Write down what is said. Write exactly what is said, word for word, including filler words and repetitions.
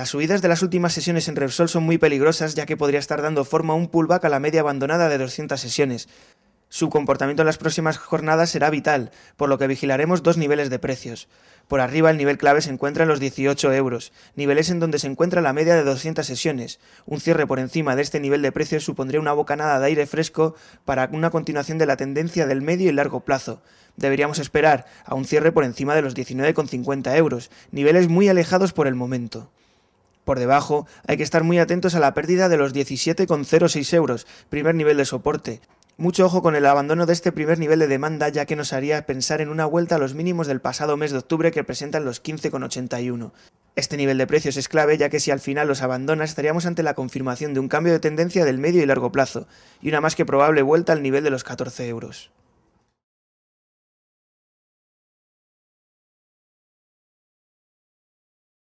Las subidas de las últimas sesiones en Repsol son muy peligrosas, ya que podría estar dando forma a un pullback a la media abandonada de doscientas sesiones. Su comportamiento en las próximas jornadas será vital, por lo que vigilaremos dos niveles de precios. Por arriba el nivel clave se encuentra en los dieciocho euros, niveles en donde se encuentra la media de doscientas sesiones. Un cierre por encima de este nivel de precios supondría una bocanada de aire fresco para una continuación de la tendencia del medio y largo plazo. Deberíamos esperar a un cierre por encima de los diecinueve con cincuenta euros, niveles muy alejados por el momento. Por debajo, hay que estar muy atentos a la pérdida de los diecisiete con cero seis euros, primer nivel de soporte. Mucho ojo con el abandono de este primer nivel de demanda, ya que nos haría pensar en una vuelta a los mínimos del pasado mes de octubre que presentan los quince con ochenta y uno. Este nivel de precios es clave, ya que si al final los abandona estaríamos ante la confirmación de un cambio de tendencia del medio y largo plazo, y una más que probable vuelta al nivel de los catorce euros.